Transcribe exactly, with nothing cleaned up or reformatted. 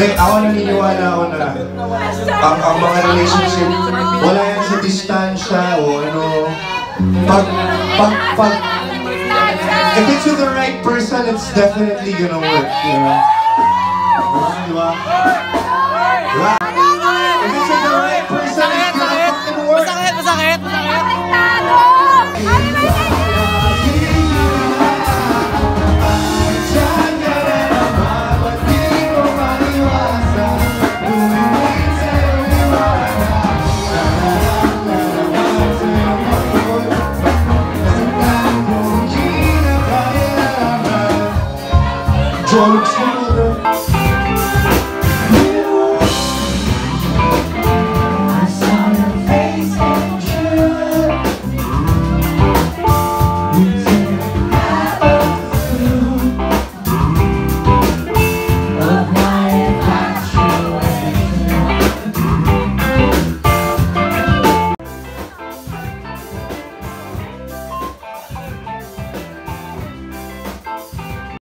Hindi, ako naniniwala ako na ang, ang mga relationship, wala yan sa distansya o ano. Pag, pag, pag, if it's with the right person, it's definitely gonna work, you know? Diba? Diba? If it's with the right person, it's gonna fucking work! Masakit! Masakit! Masakit! Jokes.